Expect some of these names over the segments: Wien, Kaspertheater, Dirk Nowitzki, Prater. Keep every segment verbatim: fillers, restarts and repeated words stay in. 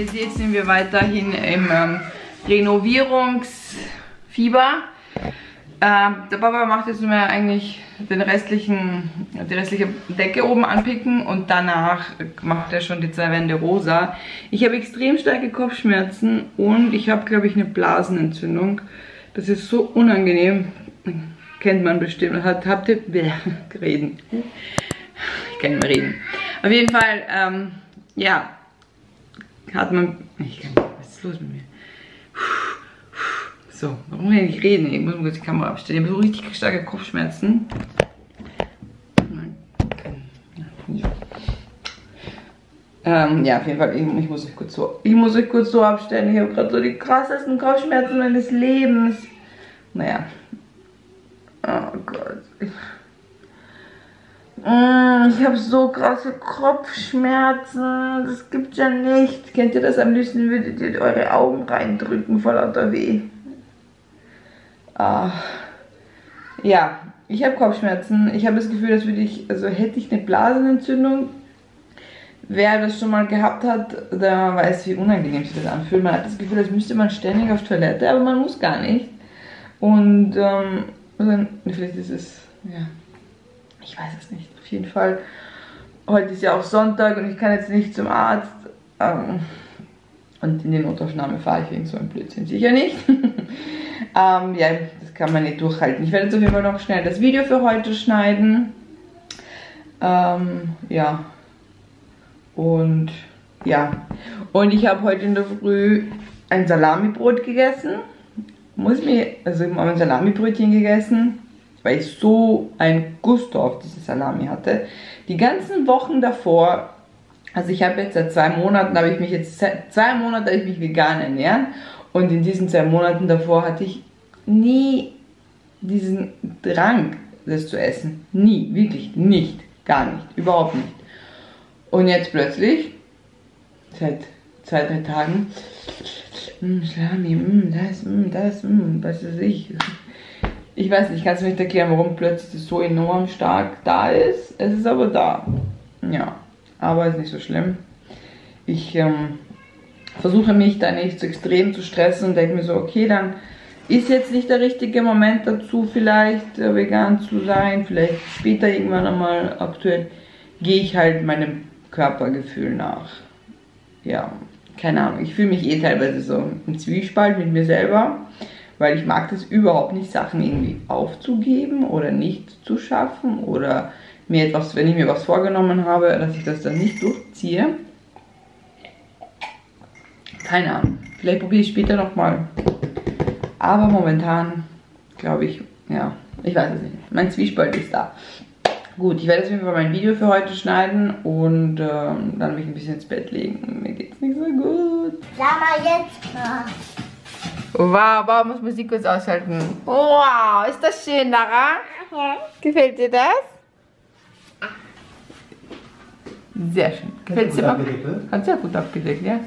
ihr seht, sind wir weiterhin im ähm, Renovierungsfieber. Ähm, der Papa macht jetzt nur mehr eigentlich den restlichen, die restliche Decke oben anpicken und danach macht er schon die zwei Wände rosa. Ich habe extrem starke Kopfschmerzen und ich habe, glaube ich, eine Blasenentzündung. Das ist so unangenehm. Kennt man bestimmt. Hat, habt ihr... reden. Ich kann nicht mehr reden. Auf jeden Fall, ähm, ja, hat man... Ich kann nicht, was ist los mit mir? So, warum kann ich nicht reden? Ich muss mal kurz die Kamera abstellen. Ich habe so richtig starke Kopfschmerzen. Ähm, ja, auf jeden Fall, ich, ich muss euch kurz so, ich muss euch kurz so abstellen. Ich habe gerade so die krassesten Kopfschmerzen meines Lebens. Naja. Oh Gott. Ich habe so krasse Kopfschmerzen. Das gibt ja nicht. Kennt ihr das? Am liebsten würdet ihr eure Augen reindrücken vor lauter Weh. Ah. Ja, ich habe Kopfschmerzen. Ich habe das Gefühl, dass würde ich, also hätte ich eine Blasenentzündung. Wer das schon mal gehabt hat, der weiß, wie unangenehm sich das anfühlt. Man hat das Gefühl, als müsste man ständig auf Toilette, aber man muss gar nicht. Und ähm, also, vielleicht ist es, ja, ich weiß es nicht. Auf jeden Fall, heute ist ja auch Sonntag und ich kann jetzt nicht zum Arzt. Ähm, und in die Notaufnahme fahre ich wegen so einem Blödsinn sicher nicht. ähm, ja, das kann man nicht durchhalten. Ich werde jetzt auf jeden Fall noch schnell das Video für heute schneiden. Ähm, ja. Und ja. Und ich habe heute in der Früh ein Salamibrot gegessen. Muss mir, also ich habe ein Salamibrötchen gegessen, weil ich so ein Gusto auf diese Salami hatte. Die ganzen Wochen davor, also ich habe jetzt seit zwei Monaten, habe ich mich jetzt zwei Monate ich mich vegan ernähren und in diesen zwei Monaten davor hatte ich nie diesen Drang, das zu essen, nie, wirklich nicht, gar nicht, überhaupt nicht. Und jetzt plötzlich, seit zwei, drei Tagen, Mm, Salami, mm, das, mm, das, mm, was weiß ich. Ich weiß nicht, kannst du mir nicht erklären, warum plötzlich das so enorm stark da ist. Es ist aber da. Ja, aber ist nicht so schlimm. Ich ähm, versuche mich da nicht so extrem zu stressen und denke mir so, okay, dann ist jetzt nicht der richtige Moment dazu, vielleicht äh, vegan zu sein. Vielleicht später irgendwann einmal. Aktuell gehe ich halt meinem Körpergefühl nach. Ja. Keine Ahnung, ich fühle mich eh teilweise so im Zwiespalt mit mir selber, weil ich mag das überhaupt nicht, Sachen irgendwie aufzugeben oder nicht zu schaffen oder mir etwas, wenn ich mir was vorgenommen habe, dass ich das dann nicht durchziehe. Keine Ahnung, vielleicht probiere ich später nochmal. Aber momentan glaube ich, ja, ich weiß es nicht. Mein Zwiespalt ist da. Gut, ich werde jetzt auf jeden Fall mein Video für heute schneiden und ähm, dann mich ein bisschen ins Bett legen. Mir geht's nicht so gut. Sag mal jetzt mal. Wow, Bauer muss Musik kurz ausschalten. Wow, ist das schön, Lara? Ja. Gefällt dir das? Sehr schön. Gefällt dir auch? Hat sehr gut abgedeckt, ja.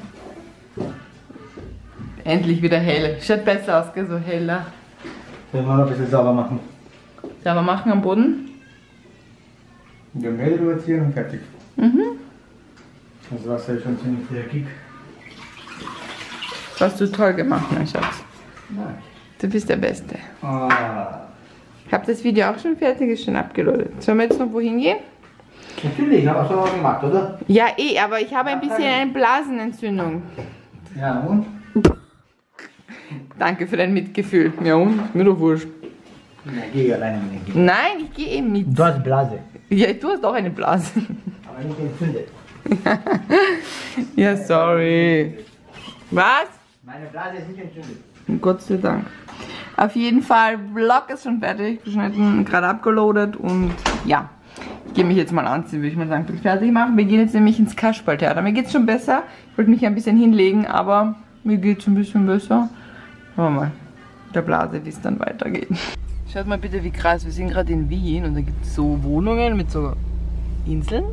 Endlich wieder hell. Schaut besser aus, gell? So heller. Können wir noch ein bisschen sauber machen. Sauber machen am Boden? Ja, Mehl drüber ziehen und fertig. Mhm. Das Wasser ist schon ziemlich dreckig. Das hast du toll gemacht, mein Schatz. Nein. Du bist der Beste. Ah. Ich habe das Video auch schon fertig, ist schon abgeloadet. Sollen wir jetzt noch wohin gehen? Natürlich, ich habe auch schon was gemacht, oder? Ja, eh, aber ich habe ein bisschen eine Blasenentzündung. Ja, und? Danke für dein Mitgefühl. Ja, und? Ist mir doch wurscht. Nein, ich gehe alleine mit. Nein, ich gehe eben mit. Du hast Blase. Ja, du hast auch eine Blase. Aber nicht entzündet. Ja, sorry. Was? Meine Blase ist nicht entzündet. Gott sei Dank. Auf jeden Fall, Vlog ist schon fertig geschnitten, gerade abgeloadet und ja. Ich gehe mich jetzt mal anziehen, würde ich mal sagen, bin fertig machen. Wir gehen jetzt nämlich ins Kaspertheater. Mir geht's schon besser. Ich wollte mich ein bisschen hinlegen, aber mir geht's ein bisschen besser. Schauen wir mal, der Blase, wie es dann weitergeht. Schaut mal bitte, wie krass, wir sind gerade in Wien und da gibt es so Wohnungen mit so Inseln.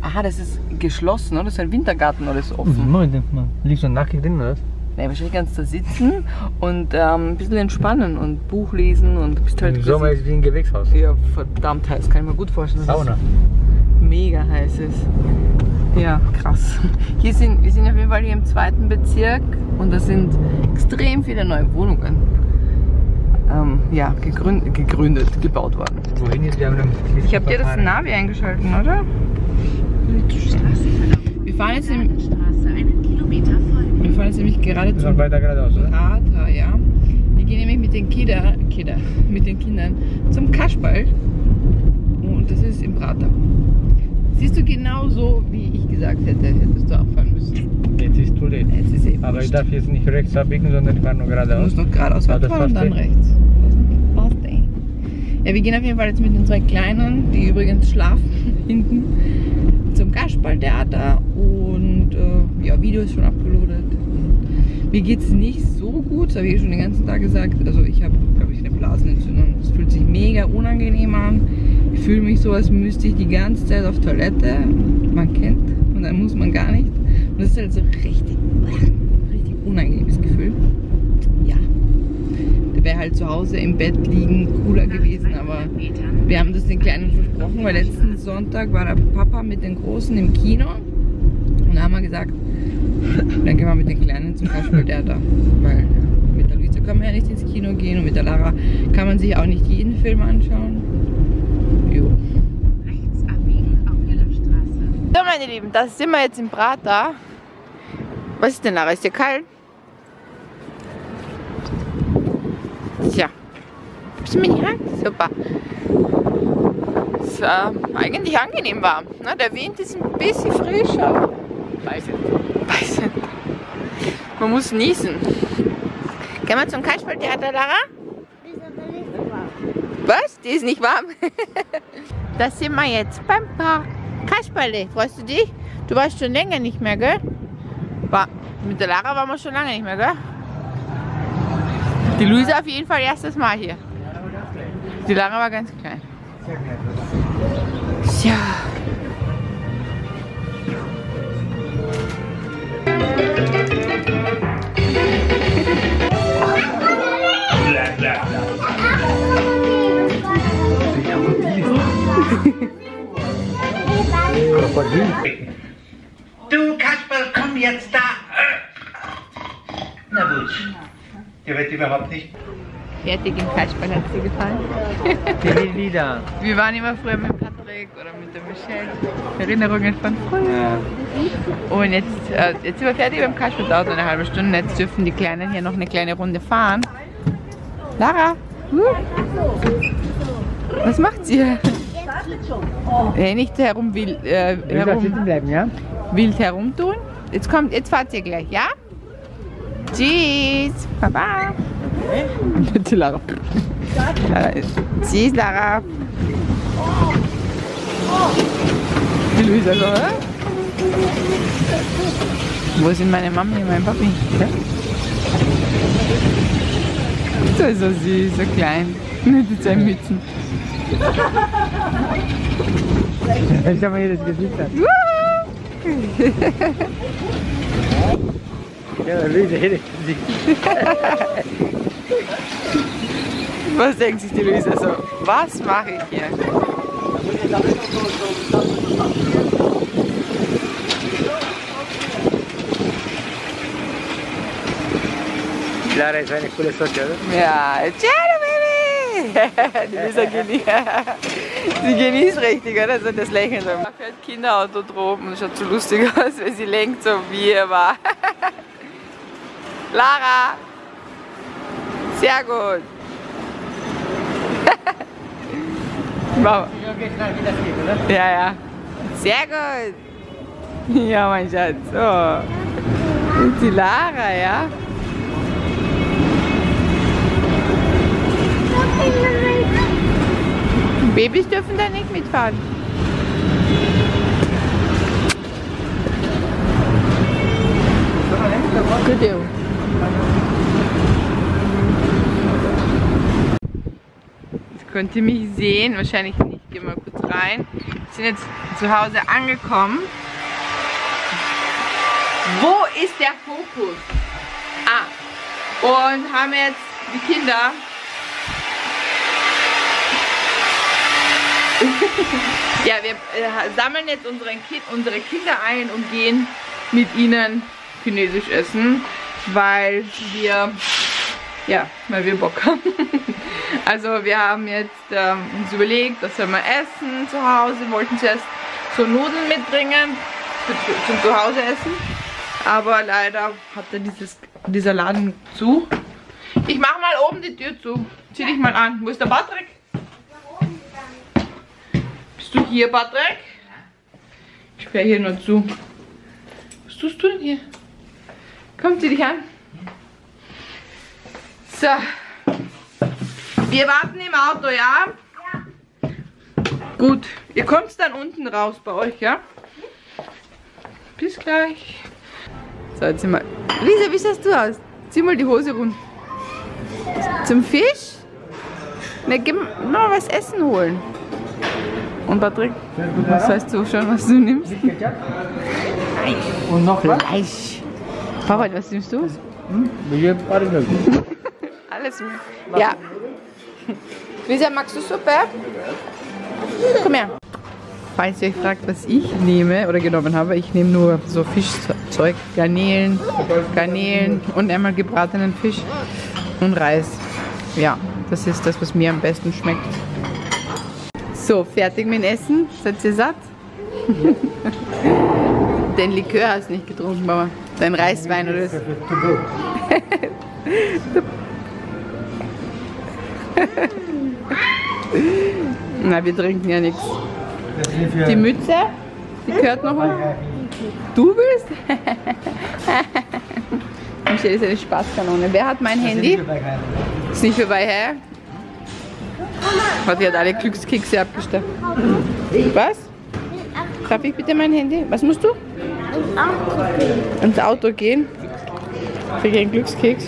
Aha, das ist geschlossen, oder? Das ist ein Wintergarten oder so offen. Nein, denkt man. Liegt so nackig drin, oder? Nein, wahrscheinlich kannst du da sitzen und ähm, ein bisschen entspannen und Buch lesen und bist halt... Im Sommer ist es wie ein Gewächshaus. Ja, verdammt heiß, kann ich mir gut vorstellen. Sauna. Mega heiß ist. Ja, krass. Hier sind, wir sind auf jeden Fall hier im zweiten Bezirk und da sind extrem viele neue Wohnungen ähm, ja, gegründet, gegründet, gebaut worden. Wohin jetzt? Wir haben ich habe dir das Navi eingeschaltet, oder? Wir fahren jetzt im, wir fahren jetzt nämlich gerade zum Prater, ja. Wir gehen nämlich mit den Kinder, Kinder, mit den Kindern zum Kasperl und das ist im Prater. Siehst du genau so, wie ich gesagt hätte, hättest du auch fahren müssen. Jetzt ist zu late. Jetzt ist eh aber ich darf jetzt nicht rechts abbiegen, sondern ich fahre nur geradeaus. Du musst noch geradeaus fahren und dann rechts. Ja, wir gehen auf jeden Fall jetzt mit den zwei Kleinen, die übrigens schlafen hinten, zum Kasperltheater und äh, ja, Video ist schon abgeloadet. Mir geht es nicht so gut, das habe ich schon den ganzen Tag gesagt. Also ich habe, glaube ich, eine Blasenentzündung. Es fühlt sich mega unangenehm an. Ich fühle mich so, als müsste ich die ganze Zeit auf Toilette. Man kennt und dann muss man gar nicht. Und das ist halt so richtig, richtig unangenehmes Gefühl. Ja, da wäre halt zu Hause im Bett liegen cooler gewesen, aber wir haben das den Kleinen versprochen, weil letzten Sonntag war der Papa mit den Großen im Kino und da haben wir gesagt, dann gehen wir mit den Kleinen zum Kaspertheater, weil mit der Luisa kann man ja nicht ins Kino gehen und mit der Lara kann man sich auch nicht jeden Film anschauen. Jo. Rechts abbiegen auf heller Straße. So meine Lieben, da sind wir jetzt im Prater. Was ist denn, Lara? Ist dir kalt? Tja. Gibst du mir die Hand? Super. Es war eigentlich angenehm warm. Na, der Wind ist ein bisschen frischer. Weißend. Weißend. Man muss niesen. Gehen wir zum Kasperltheater, Lara? Was? Die ist nicht warm? Das sind wir jetzt beim Park Kasperle. Freust du dich? Du warst schon länger nicht mehr, gell? War, mit der Lara waren wir schon lange nicht mehr, gell? Die Luisa auf jeden Fall erstes Mal hier. Die Lara war ganz klein. Tja. Du Kasperl, komm jetzt da! Na gut, der wird überhaupt nicht. Fertig im Kasperl, hat dir gefallen? Die Lieder. Wir waren immer früher mit Patrick oder mit der Michelle. Erinnerungen von früher. Und jetzt, äh, jetzt sind wir fertig beim Kasperl, dauert eine halbe Stunde. Jetzt dürfen die Kleinen hier noch eine kleine Runde fahren. Lara! Huh? Was macht sie? Nee, nicht herum wild, äh, herum, sitzen bleiben, ja? Wild herumtun. Jetzt kommt, jetzt fahrt ihr gleich, ja? Tschüss, Baba. Bitte Lara. Tschüss, Lara. Die Luisa, oder? Wo sind meine Mami und mein Papi? Ja? Das ist so süß, so klein. Mit den zwei Mützen. Ich habe mir das Gesicht an. Was denkt sich die Luisa so? Was mache ich hier? Lara ist eine coole Socke, oder? Ja, die Luisa genießt. Sie genießt richtig, oder? So das Lächeln. Da fährt Kinderauto drum und schaut so lustig aus, weil sie lenkt so wie er war. Lara! Sehr gut! Mama. Ja, ja. Sehr gut! Ja, mein Schatz. Oh. Und die Lara, ja? Babys dürfen da nicht mitfahren. Jetzt könnt ihr mich sehen, wahrscheinlich nicht. Ich gehe mal kurz rein. Wir sind jetzt zu Hause angekommen. Wo ist der Fokus? Ah, und haben jetzt die Kinder. Ja, wir äh, sammeln jetzt unseren Ki- unsere Kinder ein und gehen mit ihnen chinesisch essen, weil wir, ja, weil wir Bock haben. Also wir haben jetzt ähm, uns überlegt, dass wir mal essen zu Hause. Wir wollten zuerst so Nudeln mitbringen zum Zuhause essen, aber leider hatte dieses, dieser Laden zu. Ich mache mal oben die Tür zu. Zieh dich mal an. Wo ist der Patrick? Bist du hier, Patrick? Ich sperre hier nur zu. Was tust du denn hier? Komm, zieh dich an. So. Wir warten im Auto, ja? Ja. Gut. Ihr kommt dann unten raus bei euch, ja? Bis gleich. So, jetzt sind wir... Lisa, wie schaust du aus? Zieh mal die Hose runter. Zum Fisch? Na, gib mal was essen holen. Und Patrick, was heißt du schon, was du nimmst? Und noch was? Fleisch. Papa, was nimmst du? Hm? Alles mit. Ja. Lisa, magst du Suppe? Komm her. Falls ihr euch fragt, was ich nehme oder genommen habe, ich nehme nur so Fischzeug, Garnelen, Garnelen und einmal gebratenen Fisch und Reis. Ja, das ist das, was mir am besten schmeckt. So, fertig mit dem Essen. Seid ihr satt? Den Likör hast du nicht getrunken, Mama. Dein Reiswein oder so. Na, wir trinken ja nichts. Die Mütze, die gehört noch mal. Du willst? Das ist eine Spaßkanone. Wer hat mein Handy? Ist nicht vorbei, hä? Hat die hat alle Glückskekse abgestellt. Was? Darf ich bitte mein Handy? Was musst du? Ins Auto gehen. Ins Auto gehen? Für den Glückskeks.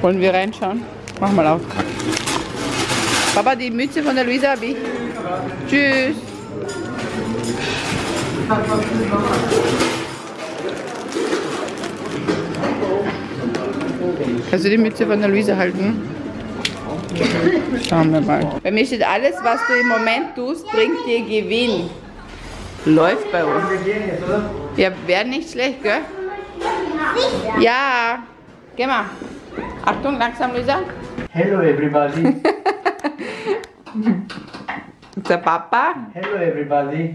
Wollen wir reinschauen? Mach mal auf. Papa, die Mütze von der Luisa habe ich. Tschüss. Kannst du die Mütze von der Luisa halten? Schauen wir mal. Bei mir steht, alles was du im Moment tust, bringt dir Gewinn. Läuft bei uns. Ja, wäre nicht schlecht, gell? Ja. Geh mal. Achtung, langsam, Luisa. Hello everybody. Der Papa. Hello everybody.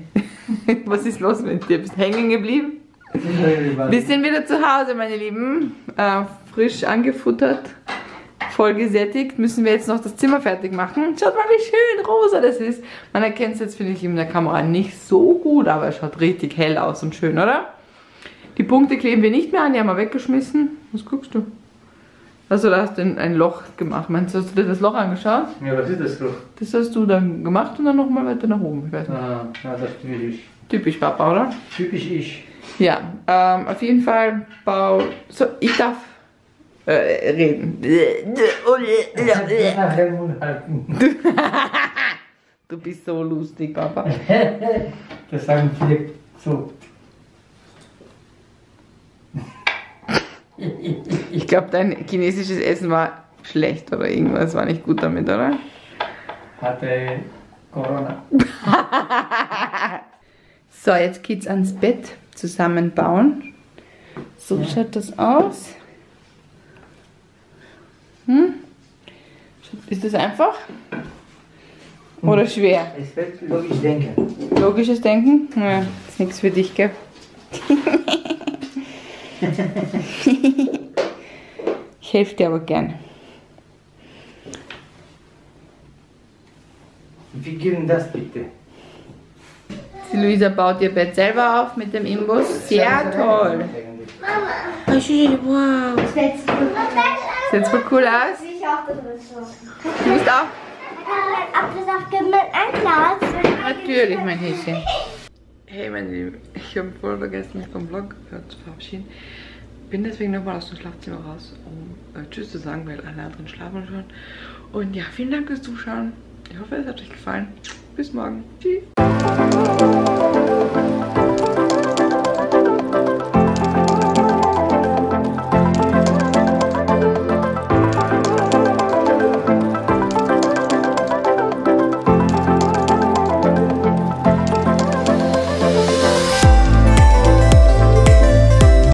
Was ist los mit dir? Bist hängen geblieben? Hello everybody. Wir sind wieder zu Hause, meine Lieben. Äh, frisch angefuttert. Voll gesättigt, müssen wir jetzt noch das Zimmer fertig machen. Schaut mal, wie schön rosa das ist. Man erkennt es jetzt, finde ich, in der Kamera nicht so gut, aber es schaut richtig hell aus und schön, oder? Die Punkte kleben wir nicht mehr an, die haben wir weggeschmissen. Was guckst du? Also da hast du ein Loch gemacht. Meinst du, hast du dir das Loch angeschaut? Ja, was ist das Loch? Das hast du dann gemacht und dann nochmal weiter nach oben. Ich weiß nicht. Ah, ja, das ist typisch. Typisch Papa, oder? Typisch ich. Ja, ähm, auf jeden Fall, Paul. So, ich darf... reden. Du bist so lustig, Papa. Das sagen wir so. Ich glaube, dein chinesisches Essen war schlecht oder irgendwas war nicht gut damit, oder? Hatte Corona. So, jetzt geht's ans Bett zusammenbauen. So schaut das aus. Hm? Ist das einfach? Oder schwer? Es fällt logisch denken. Logisches Denken? Ja, ist nichts für dich, gell? Ich helfe dir aber gerne. Wie geht denn das bitte? Die Luisa baut ihr Bett selber auf mit dem Imbus. Sehr toll. Mama. Wow. Das sieht voll cool aus. Du musst auch. Apfelsaft gibt mir ein Glas. Natürlich, mein Häschen. Hey, meine Lieben, ich habe voll vergessen, mich vom Vlog zu verabschieden. Bin deswegen nochmal aus dem Schlafzimmer raus, um äh, Tschüss zu sagen, weil alle anderen schlafen schon. Und ja, vielen Dank fürs Zuschauen. Ich hoffe, es hat euch gefallen. Bis morgen. Tschüss.